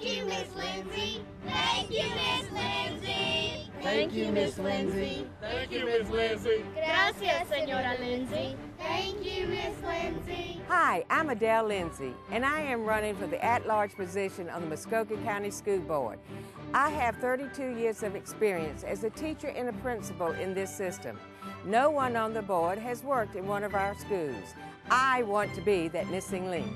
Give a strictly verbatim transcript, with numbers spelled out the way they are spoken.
Thank you, Miss Lindsey. Thank you, Miss Lindsey. Thank you, Miss Lindsey. Thank you, Miss Lindsey. Gracias, Señora Lindsey. Thank you, Miss Lindsey. Hi, I'm Adele Lindsey, and I am running for the at-large position on the Muscogee County School Board. I have thirty-two years of experience as a teacher and a principal in this system. No one on the board has worked in one of our schools. I want to be that missing link.